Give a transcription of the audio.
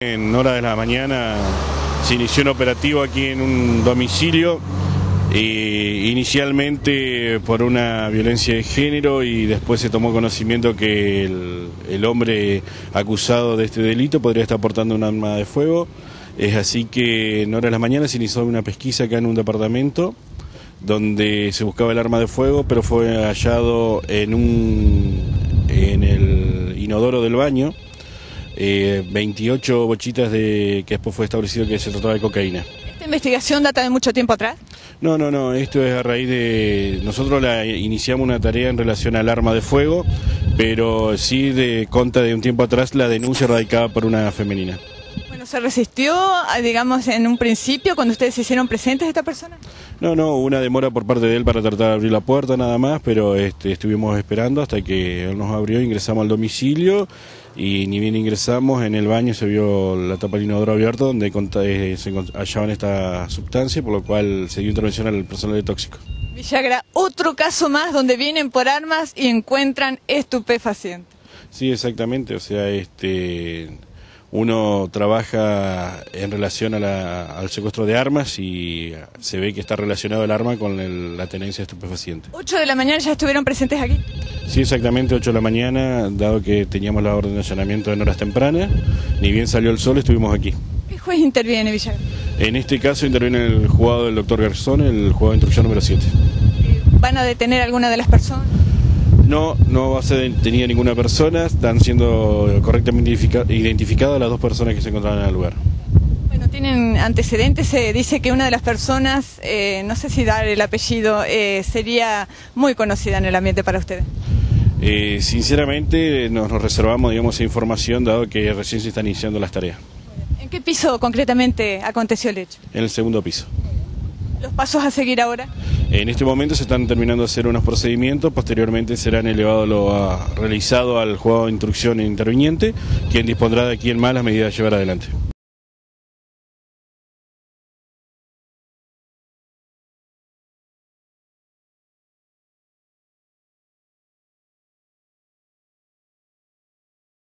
En horas de la mañana se inició un operativo aquí en un domicilio, inicialmente por una violencia de género y después se tomó conocimiento que el hombre acusado de este delito podría estar portando un arma de fuego. Es así que en horas de la mañana se inició una pesquisa acá en un departamento donde se buscaba el arma de fuego, pero fue hallado en el inodoro del baño. 28 bochitas que después fue establecido que se trataba de cocaína. ¿Esta investigación data de mucho tiempo atrás? No, esto es a raíz de... Nosotros iniciamos una tarea en relación al arma de fuego, pero sí conta de un tiempo atrás la denuncia radicada por una femenina. Bueno, ¿se resistió, digamos, en un principio cuando ustedes se hicieron presentes a esta persona? No, una demora por parte de él para tratar de abrir la puerta nada más, pero estuvimos esperando hasta que él nos abrió, ingresamos al domicilio y ni bien ingresamos, en el baño se vio la tapa del inodoro abierta donde se hallaban esta sustancia, por lo cual se dio intervención al personal de tóxico. Villagrán, otro caso más donde vienen por armas y encuentran estupefacientes. Sí, exactamente, o sea, uno trabaja en relación al secuestro de armas y se ve que está relacionado el arma con la tenencia de estupefacientes. 8 de la mañana ya estuvieron presentes aquí. Sí, exactamente, 8 de la mañana, dado que teníamos la orden de allanamiento en horas tempranas, ni bien salió el sol, estuvimos aquí. ¿Qué juez interviene, Villagrán? En este caso interviene el juzgado del doctor Garzón, el juzgado de instrucción número 7. ¿Van a detener a alguna de las personas? No va a ser detenida ninguna persona, están siendo correctamente identificadas las dos personas que se encontraban en el lugar. Bueno, tienen antecedentes, se dice que una de las personas, no sé si dar el apellido, sería muy conocida en el ambiente para ustedes. Sinceramente nos reservamos, digamos, esa información dado que recién se están iniciando las tareas. ¿En qué piso concretamente aconteció el hecho? En el segundo piso. ¿Los pasos a seguir ahora? En este momento se están terminando de hacer unos procedimientos, posteriormente serán elevados realizado al juzgado de instrucción interviniente, quien dispondrá de aquí en más las medidas a llevar adelante.